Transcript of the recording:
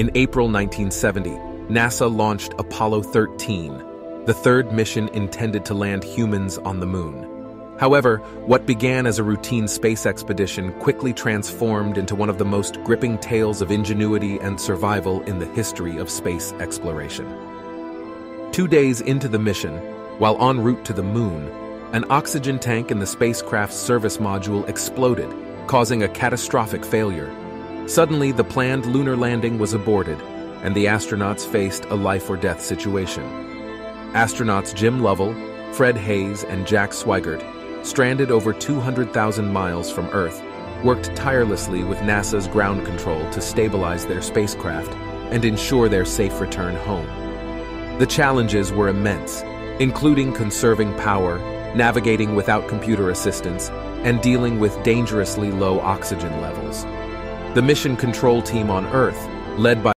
In April 1970, NASA launched Apollo 13, the third mission intended to land humans on the moon. However, what began as a routine space expedition quickly transformed into one of the most gripping tales of ingenuity and survival in the history of space exploration. 2 days into the mission, while en route to the moon, an oxygen tank in the spacecraft's service module exploded, causing a catastrophic failure. Suddenly, the planned lunar landing was aborted, and the astronauts faced a life-or-death situation. Astronauts Jim Lovell, Fred Haise, and Jack Swigert, stranded over 200,000 miles from Earth, worked tirelessly with NASA's ground control to stabilize their spacecraft and ensure their safe return home. The challenges were immense, including conserving power, navigating without computer assistance, and dealing with dangerously low oxygen levels. The mission control team on Earth, led by